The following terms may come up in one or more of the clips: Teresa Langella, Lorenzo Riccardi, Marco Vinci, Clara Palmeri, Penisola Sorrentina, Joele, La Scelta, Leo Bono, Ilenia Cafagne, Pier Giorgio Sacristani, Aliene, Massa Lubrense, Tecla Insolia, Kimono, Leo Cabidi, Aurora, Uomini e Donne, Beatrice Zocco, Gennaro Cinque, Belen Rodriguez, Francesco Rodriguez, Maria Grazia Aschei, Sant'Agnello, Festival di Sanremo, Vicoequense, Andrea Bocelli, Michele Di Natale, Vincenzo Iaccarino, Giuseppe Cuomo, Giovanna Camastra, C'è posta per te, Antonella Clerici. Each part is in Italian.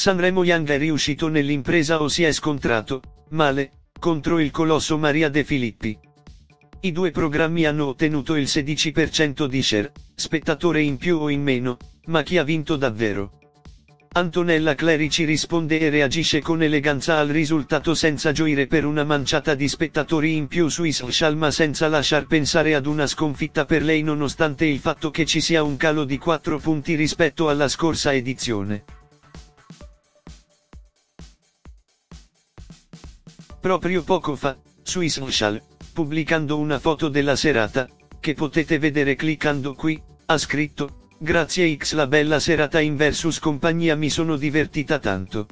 Sanremo Young è riuscito nell'impresa o si è scontrato, male, contro il colosso Maria De Filippi. I due programmi hanno ottenuto il 16% di share, spettatore in più o in meno, ma chi ha vinto davvero? Antonella Clerici risponde e reagisce con eleganza al risultato senza gioire per una manciata di spettatori in più sui social, ma senza lasciar pensare ad una sconfitta per lei, nonostante il fatto che ci sia un calo di 4 punti rispetto alla scorsa edizione. Proprio poco fa, sui social, pubblicando una foto della serata, che potete vedere cliccando qui, ha scritto: "Grazie X, la bella serata in Versus Compagnia, mi sono divertita tanto".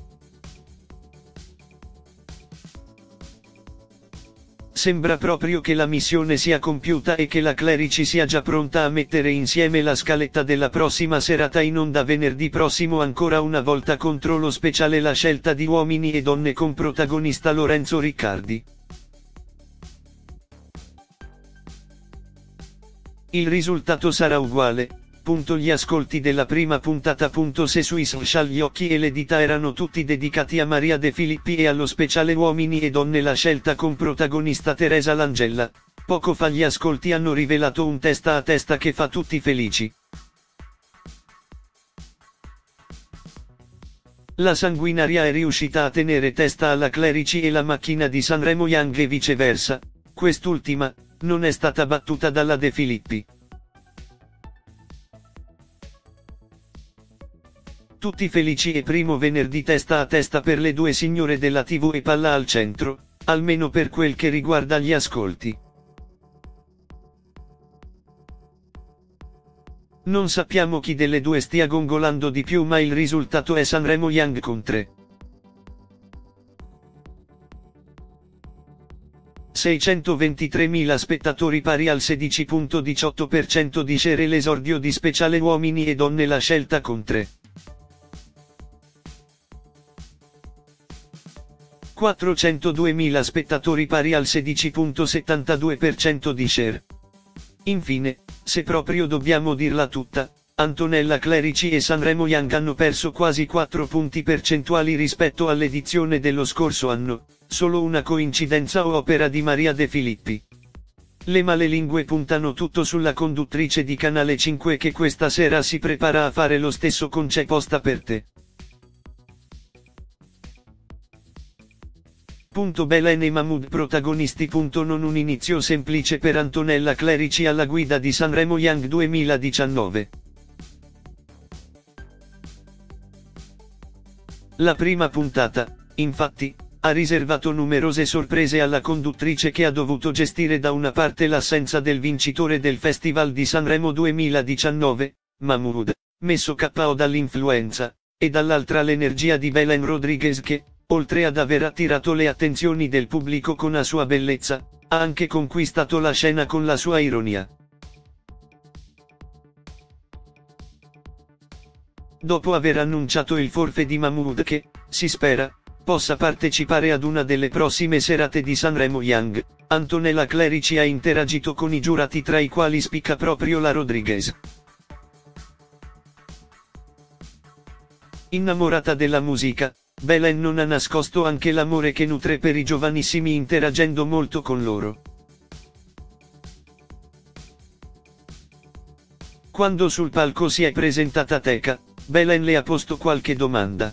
Sembra proprio che la missione sia compiuta e che la Clerici sia già pronta a mettere insieme la scaletta della prossima serata in onda venerdì prossimo, ancora una volta contro lo speciale La scelta di Uomini e Donne, con protagonista Lorenzo Riccardi. Il risultato sarà uguale. Gli ascolti della prima puntata. Se sui social gli occhi e le dita erano tutti dedicati a Maria De Filippi e allo speciale Uomini e Donne La scelta con protagonista Teresa Langella, poco fa gli ascolti hanno rivelato un testa a testa che fa tutti felici. La sanguinaria è riuscita a tenere testa alla Clerici e la macchina di Sanremo Young, e viceversa, quest'ultima non è stata battuta dalla De Filippi. Tutti felici e primo venerdì testa a testa per le due signore della TV e palla al centro, almeno per quel che riguarda gli ascolti. Non sappiamo chi delle due stia gongolando di più, ma il risultato è Sanremo Young con 3.623.000 spettatori, pari al 16.18% di share, l'esordio di speciale Uomini e Donne La scelta con 3.402.000 spettatori, pari al 16.72% di share. Infine, se proprio dobbiamo dirla tutta, Antonella Clerici e Sanremo Young hanno perso quasi 4 punti percentuali rispetto all'edizione dello scorso anno, solo una coincidenza o opera di Maria De Filippi? Le malelingue puntano tutto sulla conduttrice di Canale 5, che questa sera si prepara a fare lo stesso con C'è posta per te. Belen e Mahmood protagonisti. Non un inizio semplice per Antonella Clerici alla guida di Sanremo Young 2019. La prima puntata, infatti, ha riservato numerose sorprese alla conduttrice, che ha dovuto gestire da una parte l'assenza del vincitore del Festival di Sanremo 2019, Mahmood, messo KO dall'influenza, e dall'altra l'energia di Belen Rodriguez che, oltre ad aver attirato le attenzioni del pubblico con la sua bellezza, ha anche conquistato la scena con la sua ironia. Dopo aver annunciato il forfait di Mahmood, che, si spera, possa partecipare ad una delle prossime serate di Sanremo Young, Antonella Clerici ha interagito con i giurati, tra i quali spicca proprio la Rodriguez. Innamorata della musica, Belen non ha nascosto anche l'amore che nutre per i giovanissimi, interagendo molto con loro. Quando sul palco si è presentata Teca, Belen le ha posto qualche domanda.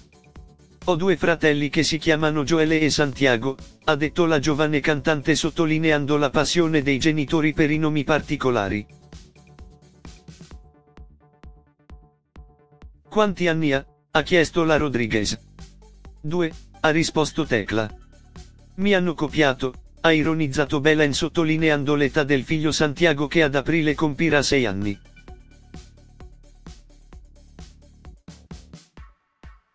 "Ho due fratelli che si chiamano Joele e Santiago", ha detto la giovane cantante, sottolineando la passione dei genitori per i nomi particolari. "Quanti anni ha?", ha chiesto la Rodriguez. "2", ha risposto Tecla. "Mi hanno copiato", ha ironizzato Belen, sottolineando l'età del figlio Santiago, che ad aprile compirà 6 anni.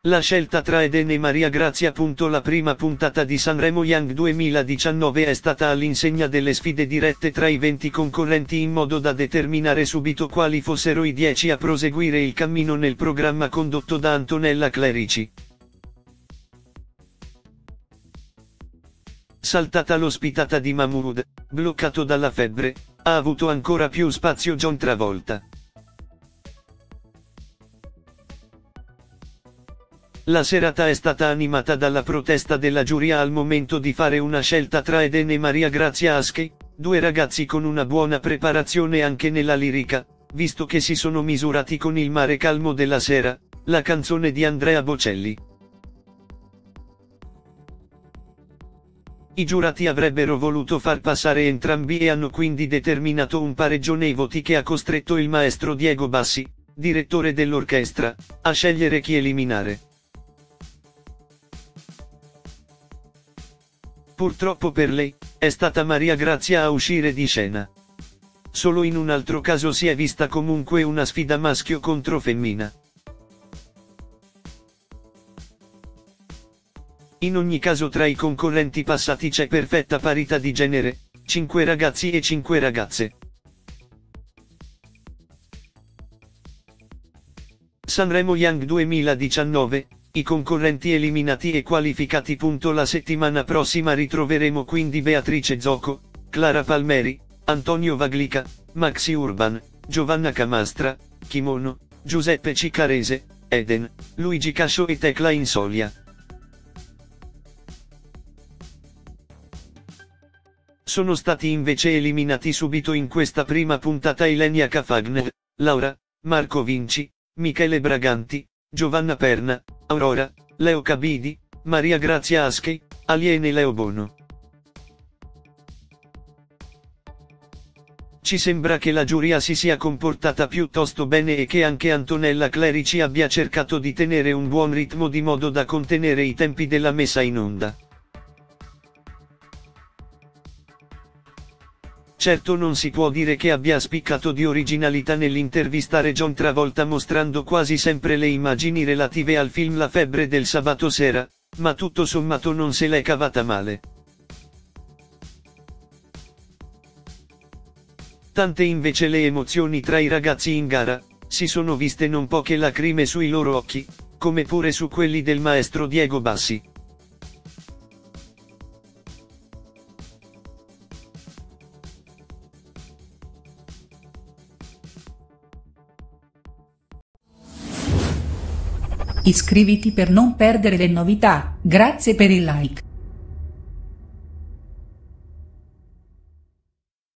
La scelta tra Eden e Maria Grazia. La prima puntata di Sanremo Young 2019 è stata all'insegna delle sfide dirette tra i 20 concorrenti, in modo da determinare subito quali fossero i 10 a proseguire il cammino nel programma condotto da Antonella Clerici. Saltata l'ospitata di Mahmood, bloccato dalla febbre, ha avuto ancora più spazio John Travolta. La serata è stata animata dalla protesta della giuria al momento di fare una scelta tra Eden e Maria Grazia Aschei, due ragazzi con una buona preparazione anche nella lirica, visto che si sono misurati con Il mare calmo della sera, la canzone di Andrea Bocelli. I giurati avrebbero voluto far passare entrambi e hanno quindi determinato un pareggio nei voti che ha costretto il maestro Diego Bassi, direttore dell'orchestra, a scegliere chi eliminare. Purtroppo per lei, è stata Maria Grazia a uscire di scena. Solo in un altro caso si è vista comunque una sfida maschio contro femmina. In ogni caso tra i concorrenti passati c'è perfetta parità di genere, 5 ragazzi e 5 ragazze. Sanremo Young 2019, i concorrenti eliminati e qualificati. La settimana prossima ritroveremo quindi Beatrice Zocco, Clara Palmeri, Antonio Vaglica, Maxi Urban, Giovanna Camastra, Kimono, Giuseppe Ciccarese, Eden, Luigi Cascio e Tecla Insolia. Sono stati invece eliminati subito in questa prima puntata Ilenia Cafagne, Aurora, Marco Vinci, Michele Braganti, Giovanna Perna, Aurora, Leo Cabidi, Maria Grazia Aschei, Aliene Leo Bono. Ci sembra che la giuria si sia comportata piuttosto bene e che anche Antonella Clerici abbia cercato di tenere un buon ritmo di modo da contenere i tempi della messa in onda. Certo non si può dire che abbia spiccato di originalità nell'intervistare John Travolta mostrando quasi sempre le immagini relative al film La febbre del sabato sera, ma tutto sommato non se l'è cavata male. Tante invece le emozioni tra i ragazzi in gara, si sono viste non poche lacrime sui loro occhi, come pure su quelli del maestro Diego Bassi. Iscriviti per non perdere le novità, grazie per il like.